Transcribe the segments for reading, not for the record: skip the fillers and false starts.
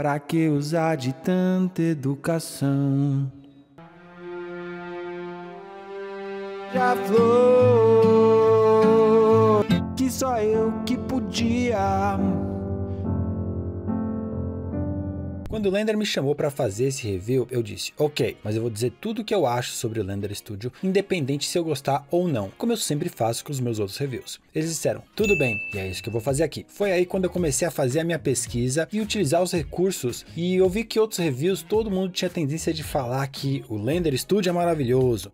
Pra que usar de tanta educação? Já flor que só eu que podia. Quando o LANDR me chamou para fazer esse review, eu disse, ok, mas eu vou dizer tudo o que eu acho sobre o LANDR Studio, independente se eu gostar ou não, como eu sempre faço com os meus outros reviews. Eles disseram, tudo bem, e é isso que eu vou fazer aqui. Foi aí quando eu comecei a fazer a minha pesquisa e utilizar os recursos, e eu vi que outros reviews, todo mundo tinha tendência de falar que o LANDR Studio é maravilhoso.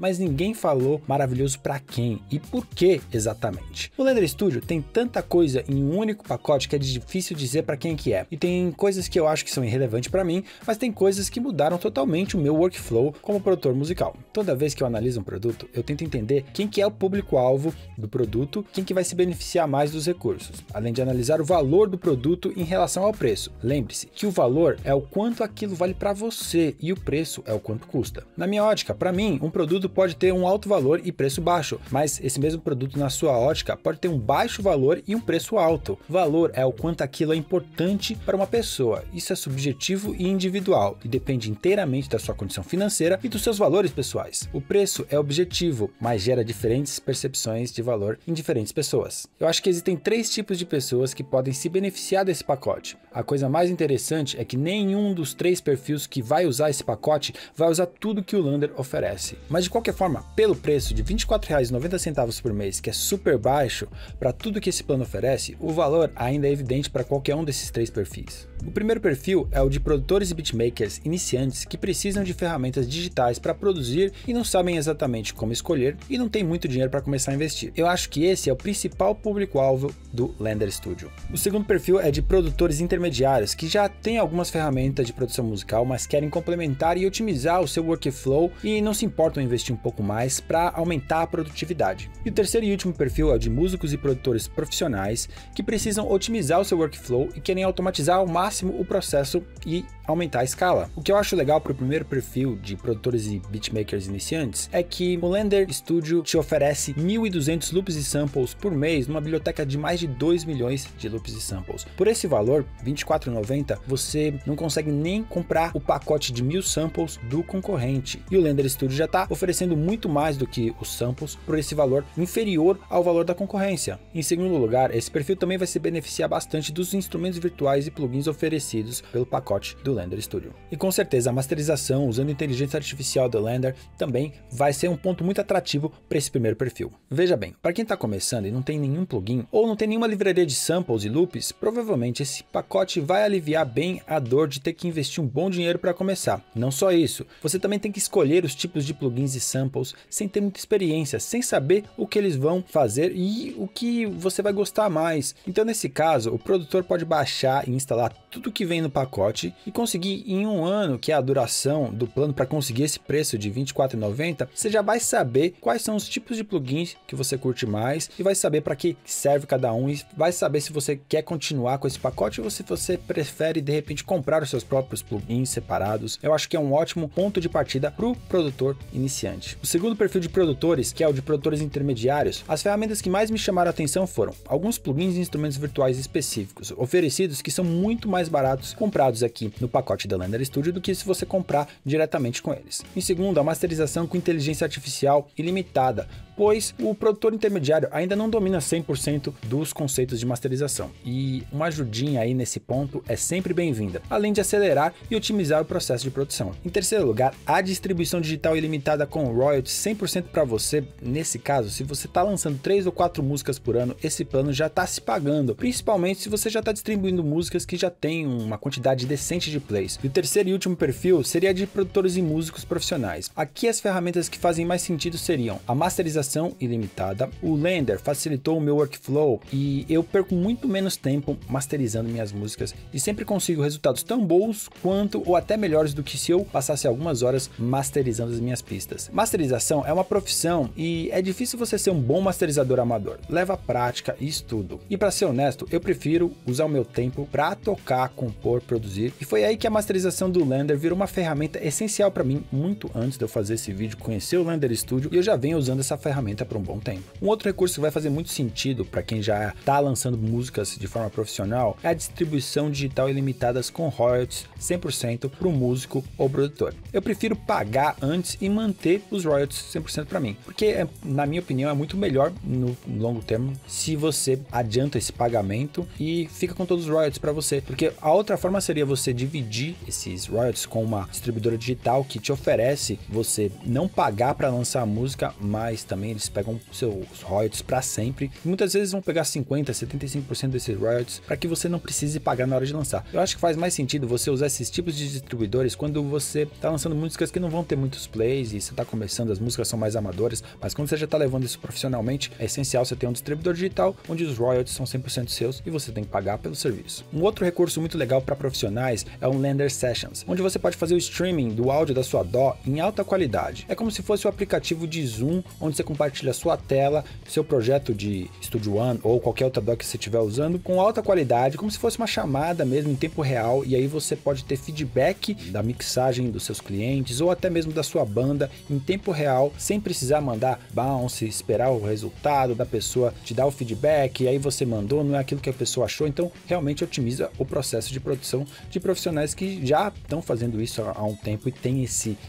Mas ninguém falou maravilhoso para quem e por que exatamente. O LANDR Studio tem tanta coisa em um único pacote que é difícil dizer para quem que é. E tem coisas que eu acho que são irrelevantes para mim, mas tem coisas que mudaram totalmente o meu workflow como produtor musical. Toda vez que eu analiso um produto, eu tento entender quem que é o público-alvo do produto, quem que vai se beneficiar mais dos recursos, além de analisar o valor do produto em relação ao preço. Lembre-se que o valor é o quanto aquilo vale para você e o preço é o quanto custa. Na minha ótica, para mim, um produto pode ter um alto valor e preço baixo, mas esse mesmo produto na sua ótica pode ter um baixo valor e um preço alto. Valor é o quanto aquilo é importante para uma pessoa, isso é subjetivo e individual e depende inteiramente da sua condição financeira e dos seus valores pessoais. O preço é objetivo, mas gera diferentes percepções de valor em diferentes pessoas. Eu acho que existem três tipos de pessoas que podem se beneficiar desse pacote. A coisa mais interessante é que nenhum dos três perfis que vai usar esse pacote vai usar tudo que o LANDR oferece, mas de qualquer forma, pelo preço de R$ 24,90 por mês, que é super baixo para tudo que esse plano oferece, o valor ainda é evidente para qualquer um desses três perfis. O primeiro perfil é o de produtores e beatmakers iniciantes que precisam de ferramentas digitais para produzir e não sabem exatamente como escolher e não tem muito dinheiro para começar a investir. Eu acho que esse é o principal público-alvo do LANDR Studio. O segundo perfil é de produtores intermediários que já têm algumas ferramentas de produção musical, mas querem complementar e otimizar o seu workflow e não se importam em investir um pouco mais para aumentar a produtividade. E o terceiro e último perfil é o de músicos e produtores profissionais que precisam otimizar o seu workflow e querem automatizar ao máximo o processo e aumentar a escala. O que eu acho legal para o primeiro perfil de produtores e beatmakers iniciantes é que o LANDR Studio te oferece 1.200 loops e samples por mês numa biblioteca de mais de 2 milhões de loops e samples. Por esse valor, R$ 24,90, você não consegue nem comprar o pacote de 1.000 samples do concorrente. E o LANDR Studio já está oferecendo muito mais do que os samples por esse valor inferior ao valor da concorrência. Em segundo lugar, esse perfil também vai se beneficiar bastante dos instrumentos virtuais e plugins oferecidos pelo pacote do LANDR Studio. E com certeza a masterização usando inteligência artificial do LANDR também vai ser um ponto muito atrativo para esse primeiro perfil. Veja bem, para quem está começando e não tem nenhum plugin ou não tem nenhuma livraria de samples e loops, provavelmente esse pacote vai aliviar bem a dor de ter que investir um bom dinheiro para começar. Não só isso, você também tem que escolher os tipos de plugins e samples sem ter muita experiência, sem saber o que eles vão fazer e o que você vai gostar mais. Então nesse caso, o produtor pode baixar e instalar tudo que vem no pacote e conseguir em um ano, que é a duração do plano para conseguir esse preço de R$ 24,90, você já vai saber quais são os tipos de plugins que você curte mais e vai saber para que serve cada um e vai saber se você quer continuar com esse pacote ou se você prefere de repente comprar os seus próprios plugins separados. Eu acho que é um ótimo ponto de partida para o produtor iniciante. O segundo perfil de produtores, que é o de produtores intermediários, as ferramentas que mais me chamaram a atenção foram alguns plugins e instrumentos virtuais específicos oferecidos que são muito mais baratos comprados aqui no pacote da LANDR Studio do que se você comprar diretamente com eles. Em segundo, a masterização com inteligência artificial ilimitada, pois o produtor intermediário ainda não domina 100% dos conceitos de masterização e uma ajudinha aí nesse ponto é sempre bem-vinda, além de acelerar e otimizar o processo de produção. Em terceiro lugar, a distribuição digital ilimitada com royalties 100% para você. Nesse caso, se você está lançando 3 ou 4 músicas por ano, esse plano já está se pagando, principalmente se você já está distribuindo músicas que já tem uma quantidade decente de plays. E o terceiro e último perfil seria de produtores e músicos profissionais. Aqui as ferramentas que fazem mais sentido seriam a masterização ilimitada, o LANDR facilitou o meu workflow e eu perco muito menos tempo masterizando minhas músicas e sempre consigo resultados tão bons quanto ou até melhores do que se eu passasse algumas horas masterizando as minhas pistas. Masterização é uma profissão e é difícil você ser um bom masterizador amador, leva prática e estudo. E para ser honesto, eu prefiro usar o meu tempo para tocar, compor, produzir, e foi aí que a masterização do LANDR virou uma ferramenta essencial para mim muito antes de eu fazer esse vídeo, conhecer o LANDR Studio, e eu já venho usando essa ferramenta ferramenta por um bom tempo. Um outro recurso que vai fazer muito sentido para quem já está lançando músicas de forma profissional é a distribuição digital ilimitadas com royalties 100% para o músico ou produtor. Eu prefiro pagar antes e manter os royalties 100% para mim, porque na minha opinião é muito melhor no longo termo se você adianta esse pagamento e fica com todos os royalties para você, porque a outra forma seria você dividir esses royalties com uma distribuidora digital que te oferece você não pagar para lançar a música, mas também eles pegam seus royalties para sempre. E muitas vezes vão pegar 50%, 75% desses royalties para que você não precise pagar na hora de lançar. Eu acho que faz mais sentido você usar esses tipos de distribuidores quando você está lançando músicas que não vão ter muitos plays e você está começando, as músicas são mais amadoras, mas quando você já está levando isso profissionalmente, é essencial você ter um distribuidor digital onde os royalties são 100% seus e você tem que pagar pelo serviço. Um outro recurso muito legal para profissionais é o LANDR Sessions, onde você pode fazer o streaming do áudio da sua DAW em alta qualidade. É como se fosse um aplicativo de Zoom, onde você compartilha sua tela, seu projeto de Studio One ou qualquer outra DAW que você estiver usando com alta qualidade, como se fosse uma chamada mesmo em tempo real, e aí você pode ter feedback da mixagem dos seus clientes ou até mesmo da sua banda em tempo real, sem precisar mandar bounce, esperar o resultado da pessoa te dar o feedback, e aí você mandou, não é aquilo que a pessoa achou. Então realmente otimiza o processo de produção de profissionais que já estão fazendo isso há um tempo e tem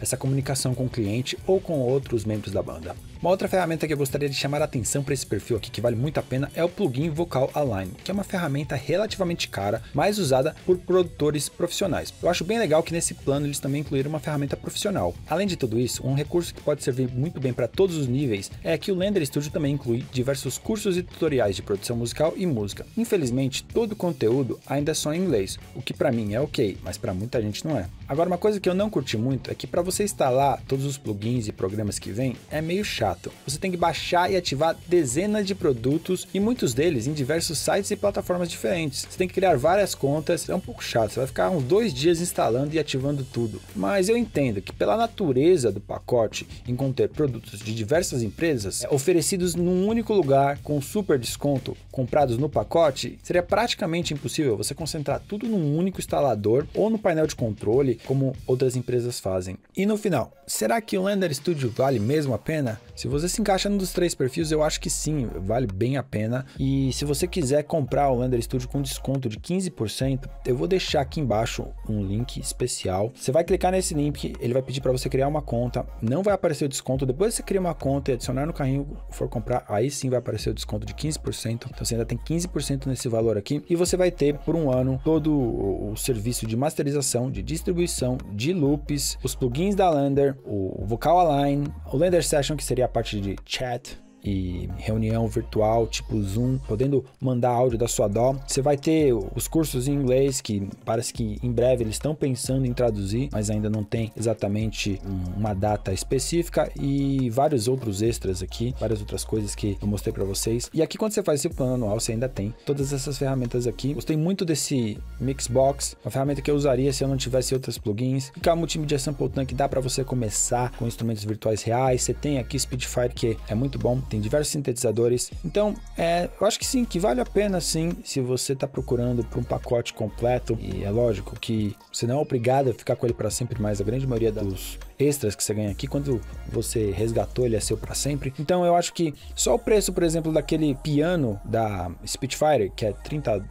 essa comunicação com o cliente ou com outros membros da banda. Uma outra ferramenta que eu gostaria de chamar a atenção para esse perfil aqui, que vale muito a pena, é o plugin Vocal Align, que é uma ferramenta relativamente cara, mas usada por produtores profissionais. Eu acho bem legal que nesse plano eles também incluíram uma ferramenta profissional. Além de tudo isso, um recurso que pode servir muito bem para todos os níveis é que o LANDR Studio também inclui diversos cursos e tutoriais de produção musical e música. Infelizmente, todo o conteúdo ainda é só em inglês, o que para mim é ok, mas para muita gente não é. Agora, uma coisa que eu não curti muito é que para você instalar todos os plugins e programas que vem, é meio chato. Você tem que baixar e ativar dezenas de produtos e muitos deles em diversos sites e plataformas diferentes. Você tem que criar várias contas, é um pouco chato, você vai ficar uns 2 dias instalando e ativando tudo. Mas eu entendo que pela natureza do pacote, em conter produtos de diversas empresas, oferecidos num único lugar, com super desconto, comprados no pacote, seria praticamente impossível você concentrar tudo num único instalador ou no painel de controle, como outras empresas fazem. E no final, será que o LANDR Studio vale mesmo a pena? Se você se encaixa num dos 3 perfis, eu acho que sim, vale bem a pena. E se você quiser comprar o LANDR Studio com desconto de 15%, eu vou deixar aqui embaixo um link especial. Você vai clicar nesse link, ele vai pedir para você criar uma conta, não vai aparecer o desconto. Depois você cria uma conta e adicionar no carrinho, for comprar, aí sim vai aparecer o desconto de 15%. Então você ainda tem 15% nesse valor aqui e você vai ter por 1 ano todo o serviço de masterização, de distribuição, de loops, os plugins da LANDR, o Vocal Align, o LANDR Session, que seria a parte de chat e reunião virtual tipo Zoom, podendo mandar áudio da sua DAW. Você vai ter os cursos em inglês, que parece que em breve eles estão pensando em traduzir, mas ainda não tem exatamente uma data específica, e vários outros extras aqui, várias outras coisas que eu mostrei para vocês. E aqui, quando você faz esse plano anual, você ainda tem todas essas ferramentas aqui. Gostei muito desse Mixbox, uma ferramenta que eu usaria se eu não tivesse outras plugins. E com a multimídia Sample Tank dá para você começar com instrumentos virtuais reais. Você tem aqui Spitfire, que é muito bom, tem diversos sintetizadores. Então eu acho que sim, que vale a pena sim, se você está procurando por um pacote completo. E é lógico que você não é obrigado a ficar com ele para sempre, mas a grande maioria dos extras que você ganha aqui, quando você resgatou, ele é seu para sempre. Então eu acho que só o preço, por exemplo, daquele piano da Spitfire, que é $30,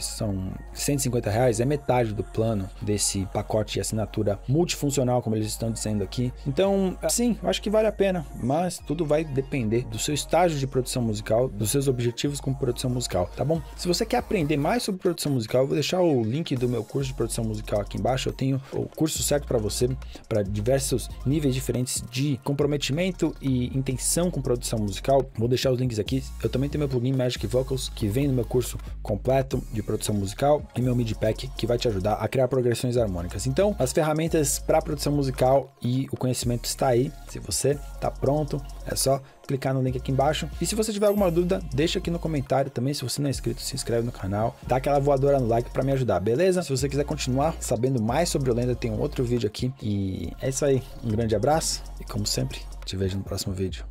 são R$150, é metade do plano desse pacote de assinatura multifuncional, como eles estão dizendo aqui. Então sim, eu acho que vale a pena, mas tudo vai depender do seu estágio de produção musical, dos seus objetivos com produção musical, tá bom? Se você quer aprender mais sobre produção musical, eu vou deixar o link do meu curso de produção musical aqui embaixo. Eu tenho o curso certo para você, para diversos níveis diferentes de comprometimento e intenção com produção musical. Vou deixar os links aqui. Eu também tenho meu plugin Magic Vocals, que vem no meu curso completo de produção musical, e meu MIDI Pack, que vai te ajudar a criar progressões harmônicas. Então, as ferramentas para produção musical e o conhecimento está aí. Se você está pronto, é só clicar no link aqui embaixo. E se você tiver alguma dúvida, deixa aqui no comentário também. Se você não é inscrito, se inscreve no canal, dá aquela voadora no like para me ajudar, beleza? Se você quiser continuar sabendo mais sobre o LANDR, tem um outro vídeo aqui. E é isso aí. Um grande abraço e, como sempre, te vejo no próximo vídeo.